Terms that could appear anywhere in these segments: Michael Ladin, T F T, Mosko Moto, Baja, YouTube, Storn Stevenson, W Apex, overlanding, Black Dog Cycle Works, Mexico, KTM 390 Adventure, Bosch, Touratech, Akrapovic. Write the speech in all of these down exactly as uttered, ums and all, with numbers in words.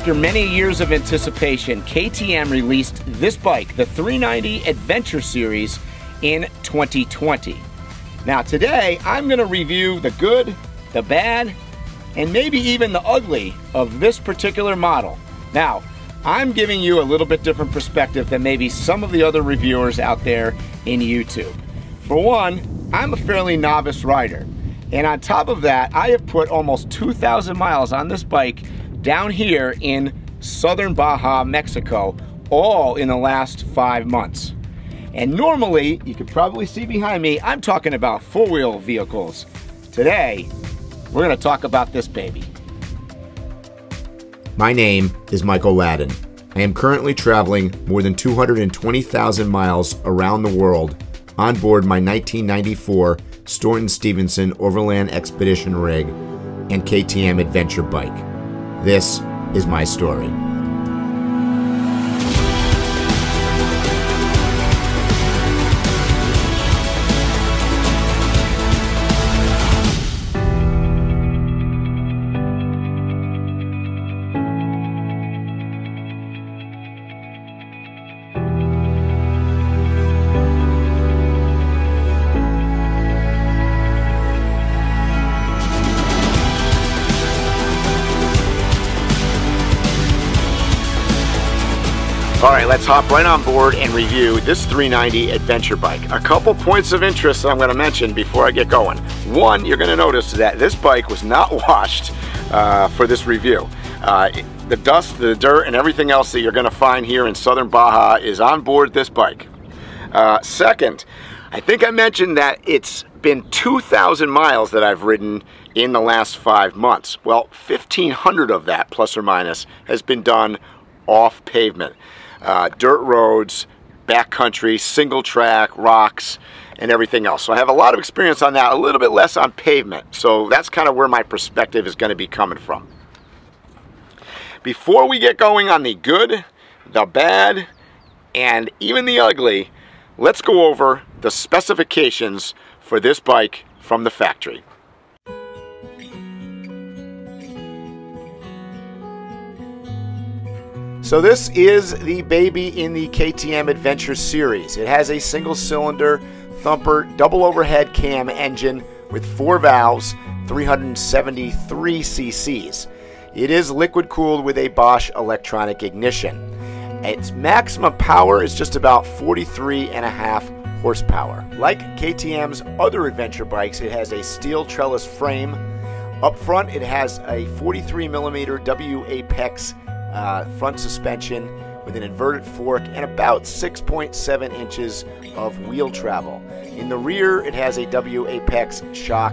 After many years of anticipation, K T M released this bike, the three ninety Adventure Series, in twenty twenty. Now today, I'm gonna review the good, the bad, and maybe even the ugly of this particular model. Now, I'm giving you a little bit different perspective than maybe some of the other reviewers out there in YouTube. For one, I'm a fairly novice rider. And on top of that, I have put almost two thousand miles on this bike down here in southern Baja, Mexico, all in the last five months. And normally, you could probably see behind me, I'm talking about four-wheel vehicles. Today, we're gonna talk about this baby. My name is Michael Ladin. I am currently traveling more than two hundred twenty thousand miles around the world on board my nineteen ninety-four Storn Stevenson Overland Expedition rig and K T M Adventure bike. This is my story. Alright, let's hop right on board and review this three ninety Adventure bike. A couple points of interest that I'm going to mention before I get going. One, you're going to notice that this bike was not washed uh, for this review. Uh, the dust, the dirt, and everything else that you're going to find here in southern Baja is on board this bike. Uh, second, I think I mentioned that it's been two thousand miles that I've ridden in the last five months. Well, fifteen hundred of that, plus or minus, has been done off pavement. Uh, dirt roads, backcountry, single track, rocks, and everything else. So I have a lot of experience on that, a little bit less on pavement. So that's kind of where my perspective is going to be coming from. Before we get going on the good, the bad, and even the ugly, let's go over the specifications for this bike from the factory. So this is the baby in the K T M Adventure series. It has a single cylinder, thumper, double overhead cam engine with four valves, three hundred seventy-three cc's. It is liquid cooled with a Bosch electronic ignition. Its maximum power is just about forty-three and a half horsepower. Like K T M's other adventure bikes, it has a steel trellis frame. Up front, it has a forty-three millimeter W Apex Uh, front suspension with an inverted fork and about six point seven inches of wheel travel. In the rear, it has a W Apex shock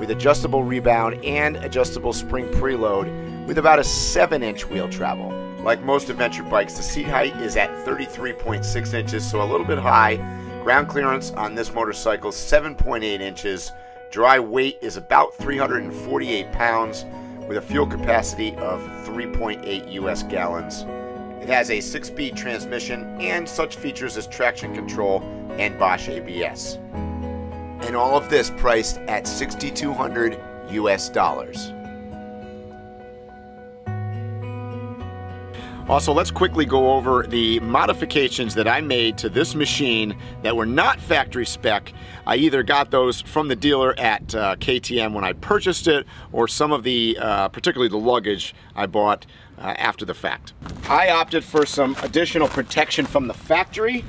with adjustable rebound and adjustable spring preload with about a seven inch wheel travel. Like most adventure bikes, the seat height is at thirty-three point six inches, so a little bit high. Ground clearance on this motorcycle, seven point eight inches. Dry weight is about three hundred forty-eight pounds, with a fuel capacity of three point eight U S gallons. It has a six-speed transmission and such features as traction control and Bosch A B S. And all of this priced at six thousand two hundred U S dollars. Also, let's quickly go over the modifications that I made to this machine that were not factory spec. I either got those from the dealer at uh, K T M when I purchased it, or some of the, uh, particularly the luggage I bought uh, after the fact. I opted for some additional protection from the factory,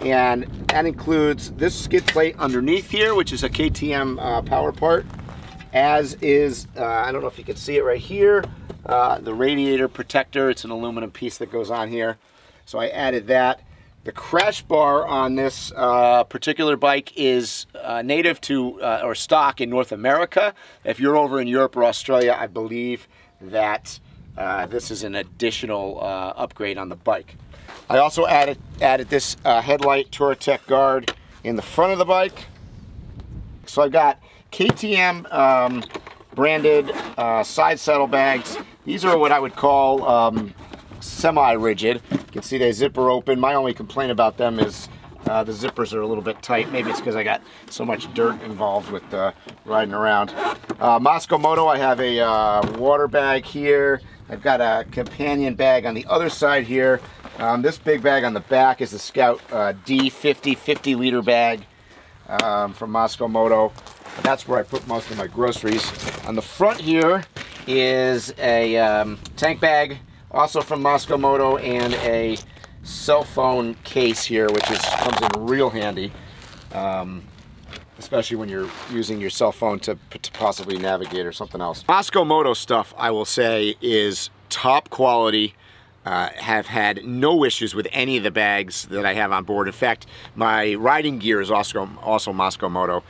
and that includes this skid plate underneath here, which is a K T M uh, power part, as is, uh, I don't know if you can see it right here, Uh, the radiator protector. It's an aluminum piece that goes on here. So I added that. The crash bar on this uh, particular bike is uh, native to uh, or stock in North America. If you're over in Europe or Australia, I believe that uh, this is an additional uh, upgrade on the bike. I also added, added this uh, headlight Touratech guard in the front of the bike. So I've got K T M um, branded uh, side saddlebags. These are what I would call um, semi-rigid. You can see they zipper open. My only complaint about them is uh, the zippers are a little bit tight. Maybe it's because I got so much dirt involved with uh, riding around. Uh, Mosko Moto, I have a uh, water bag here. I've got a companion bag on the other side here. Um, this big bag on the back is the Scout uh, D fifty fifty liter bag um, from Mosko Moto. That's where I put most of my groceries. On the front here is a um, tank bag, also from Mosko Moto, and a cell phone case here, which is, comes in real handy, um, especially when you're using your cell phone to, to possibly navigate or something else. Mosko Moto stuff, I will say, is top quality. Uh, have had no issues with any of the bags that I have on board. In fact, my riding gear is also, also Mosko Moto.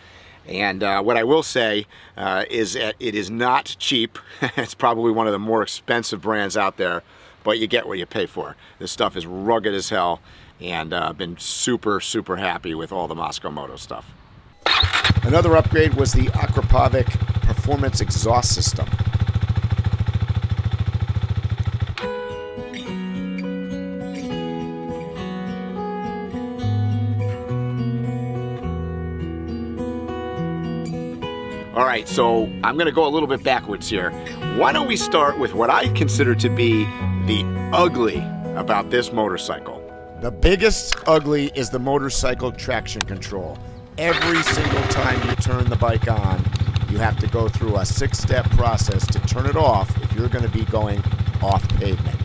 And uh, what I will say uh, is that it is not cheap. It's probably one of the more expensive brands out there, but you get what you pay for. This stuff is rugged as hell, and I've uh, been super, super happy with all the Mosko Moto stuff. Another upgrade was the Akrapovic Performance Exhaust System. All right, so I'm gonna go a little bit backwards here. Why don't we start with what I consider to be the ugly about this motorcycle? The biggest ugly is the motorcycle traction control. Every single time you turn the bike on, you have to go through a six-step process to turn it off if you're gonna be going off pavement.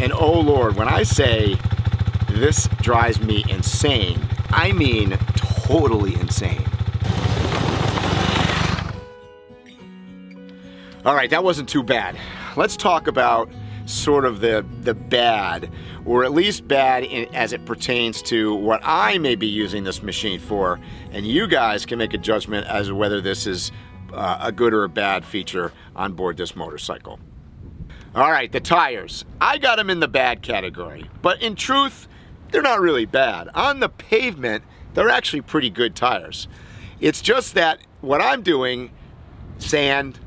And oh Lord, when I say this drives me insane, I mean totally insane. All right, that wasn't too bad. Let's talk about sort of the, the bad, or at least bad in, as it pertains to what I may be using this machine for, and you guys can make a judgment as to whether this is uh, a good or a bad feature on board this motorcycle. All right, the tires. I got them in the bad category, but in truth, they're not really bad. On the pavement, they're actually pretty good tires. It's just that what I'm doing, sand,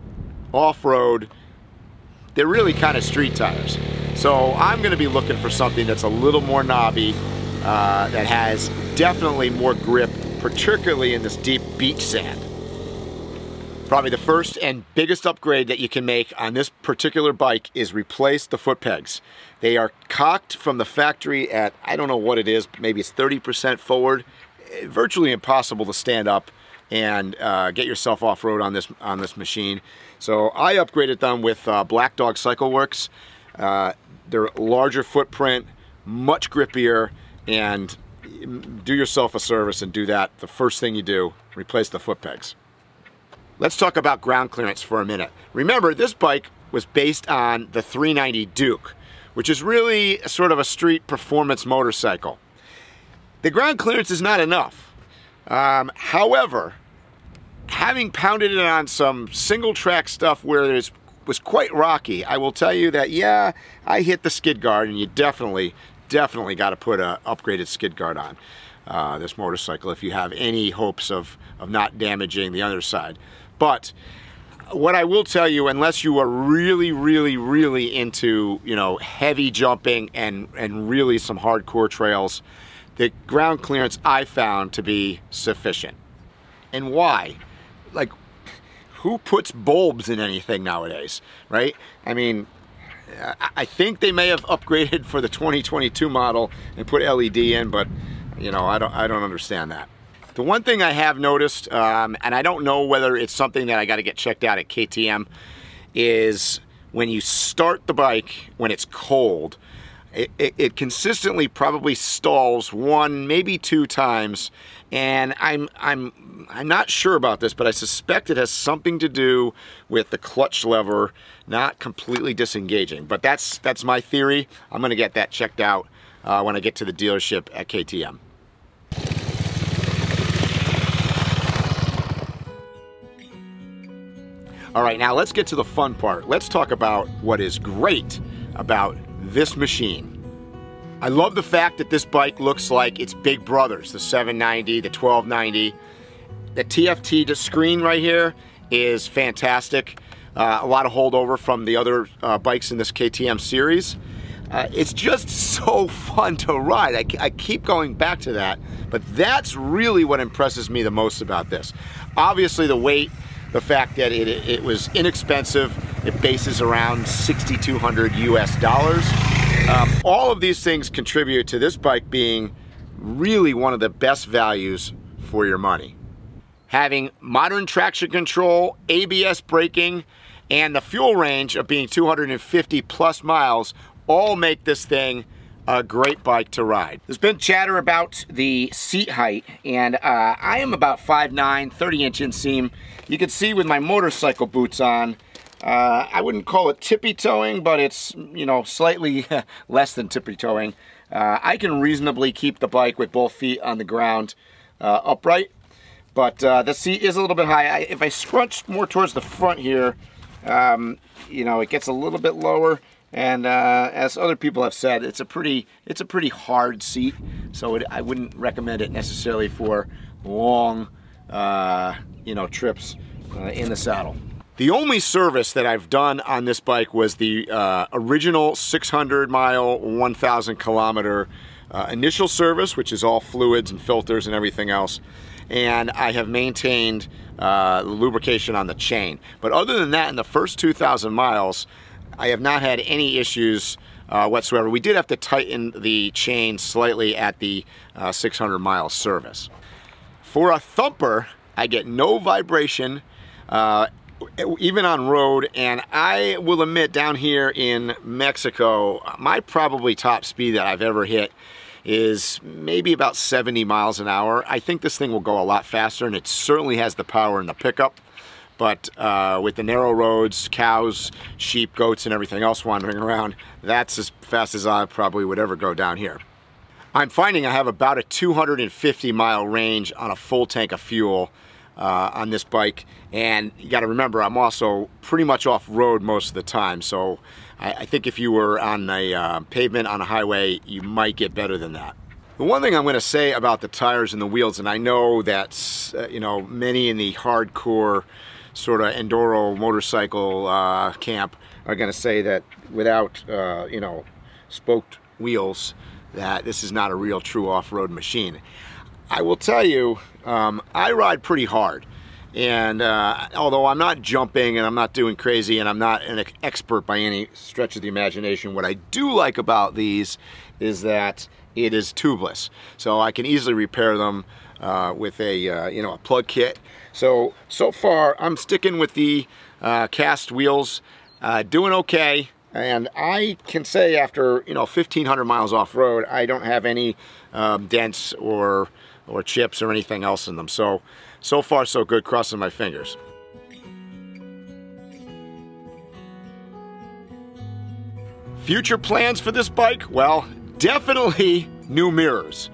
off-road, they're really kind of street tires. So I'm gonna be looking for something that's a little more knobby, uh, that has definitely more grip, particularly in this deep beach sand. Probably the first and biggest upgrade that you can make on this particular bike is replace the foot pegs. They are cocked from the factory at, I don't know what it is, maybe it's thirty percent forward. Virtually impossible to stand up and uh, get yourself off-road on this on this machine. So I upgraded them with uh, Black Dog Cycle Works. Uh, they're larger footprint, much grippier, and do yourself a service and do that. The first thing you do, replace the foot pegs. Let's talk about ground clearance for a minute. Remember, this bike was based on the three ninety Duke, which is really sort of a street performance motorcycle. The ground clearance is not enough. Um, however, having pounded it on some single track stuff where it was quite rocky, I will tell you that, yeah, I hit the skid guard, and you definitely, definitely got to put an upgraded skid guard on uh, this motorcycle if you have any hopes of, of not damaging the underside. But what I will tell you, unless you are really, really, really into, you know, heavy jumping and, and really some hardcore trails, the ground clearance I found to be sufficient. And why? Like, who puts bulbs in anything nowadays, right? I mean, I think they may have upgraded for the twenty twenty-two model and put L E D in, but you know, I don't, I don't understand that. The one thing I have noticed, um, and I don't know whether it's something that I got to get checked out at K T M, is when you start the bike when it's cold, It, it, it consistently probably stalls one, maybe two times, and I'm I'm I'm not sure about this, but I suspect it has something to do with the clutch lever not completely disengaging. But that's that's my theory. I'm gonna get that checked out uh, when I get to the dealership at K T M. All right, now let's get to the fun part. Let's talk about what is great about this machine. I love the fact that this bike looks like its big brothers, the seven ninety, the twelve ninety. The T F T, the screen right here is fantastic. Uh, a lot of holdover from the other uh, bikes in this K T M series. Uh, it's just so fun to ride. I, I keep going back to that, but that's really what impresses me the most about this. Obviously the weight, the fact that it, it was inexpensive, It bases around sixty-two hundred U S dollars. Um, all of these things contribute to this bike being really one of the best values for your money. Having modern traction control, A B S braking, and the fuel range of being two hundred fifty plus miles all make this thing a great bike to ride. There's been chatter about the seat height, and uh, I am about five nine, thirty inch inseam. You can see with my motorcycle boots on, uh, I wouldn't call it tippy toeing, but it's, you know, slightly less than tippy toeing. Uh, I can reasonably keep the bike with both feet on the ground uh, upright, but uh, the seat is a little bit high. I, if I scrunch more towards the front here, um, you know, it gets a little bit lower. And uh, as other people have said, it's a pretty it's a pretty hard seat, so it, I wouldn't recommend it necessarily for long, uh, you know, trips uh, in the saddle. The only service that I've done on this bike was the uh, original six hundred mile, one thousand kilometer uh, initial service, which is all fluids and filters and everything else. And I have maintained uh, lubrication on the chain. But other than that, in the first two thousand miles, I have not had any issues uh, whatsoever. We did have to tighten the chain slightly at the uh, six hundred mile service. For a thumper, I get no vibration, uh, even on road, and I will admit down here in Mexico, my probably top speed that I've ever hit is maybe about seventy miles an hour. I think this thing will go a lot faster, and it certainly has the power in the pickup. But uh, with the narrow roads, cows, sheep, goats, and everything else wandering around, that's as fast as I probably would ever go down here. I'm finding I have about a two hundred fifty mile range on a full tank of fuel uh, on this bike. And you gotta remember, I'm also pretty much off road most of the time. So I, I think if you were on a uh, pavement on a highway, you might get better than that. The one thing I'm going to say about the tires and the wheels, and I know that uh, you know, many in the hardcore sort of enduro motorcycle uh, camp are going to say that without uh, you know, spoked wheels, that this is not a real true off-road machine. I will tell you, um, I ride pretty hard, and uh, although I'm not jumping and I'm not doing crazy and I'm not an expert by any stretch of the imagination, what I do like about these is that it is tubeless, so I can easily repair them uh, with a uh, you know, a plug kit. So so far I'm sticking with the uh, cast wheels, uh, doing okay, and I can say after, you know, fifteen hundred miles off road, I don't have any um, dents or or chips or anything else in them. So so far so good. Crossing my fingers. Future plans for this bike? Well, definitely new mirrors.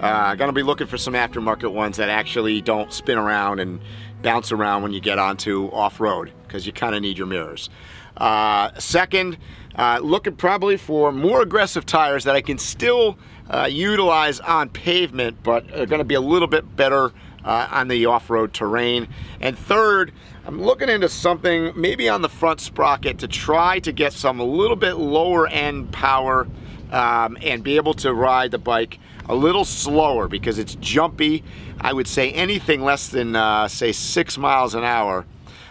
Uh, gonna be looking for some aftermarket ones that actually don't spin around and bounce around when you get onto off-road, because you kind of need your mirrors. Uh, second, uh, looking probably for more aggressive tires that I can still uh, utilize on pavement, but are gonna be a little bit better uh, on the off-road terrain. And third, I'm looking into something maybe on the front sprocket to try to get some a little bit lower end power, Um, and be able to ride the bike a little slower because it's jumpy. I would say anything less than uh, say six miles an hour,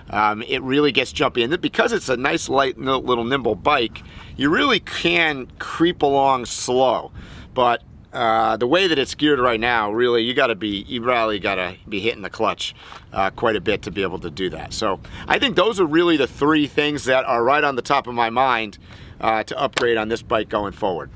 um, it really gets jumpy. And because it's a nice light little nimble bike, you really can creep along slow. But uh, the way that it's geared right now, really, you gotta be, you really gotta be hitting the clutch uh, quite a bit to be able to do that. So I think those are really the three things that are right on the top of my mind Uh, to upgrade on this bike going forward.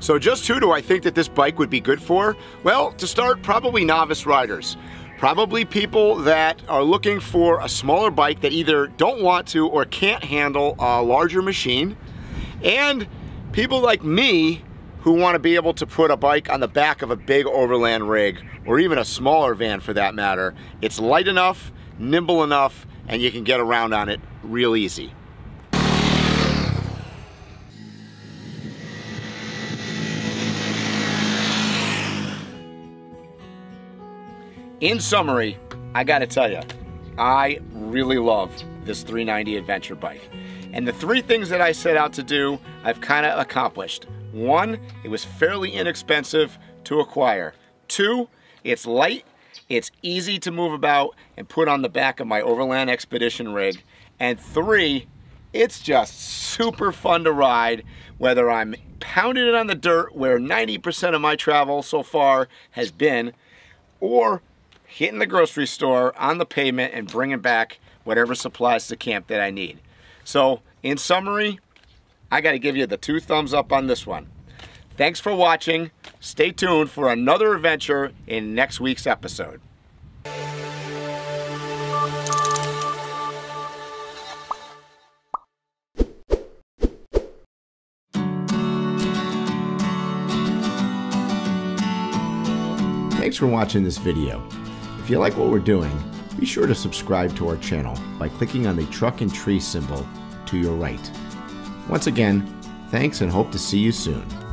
So just who do I think that this bike would be good for? Well, to start, probably novice riders. Probably people that are looking for a smaller bike that either don't want to or can't handle a larger machine. And people like me who want to be able to put a bike on the back of a big overland rig, or even a smaller van for that matter. It's light enough, nimble enough, and you can get around on it real easy. In summary, I gotta tell you, I really love this three ninety Adventure bike. And the three things that I set out to do, I've kind of accomplished. One, it was fairly inexpensive to acquire. Two, It's light, it's easy to move about and put on the back of my Overland Expedition rig. And three, it's just super fun to ride, whether I'm pounding it on the dirt, where ninety percent of my travel so far has been, or hitting the grocery store on the pavement and bringing back whatever supplies to camp that I need. So in summary, I got to give you the two thumbs up on this one. Thanks for watching. Stay tuned for another adventure in next week's episode. Thanks for watching this video. If you like what we're doing, be sure to subscribe to our channel by clicking on the truck and tree symbol to your right. Once again, thanks and hope to see you soon.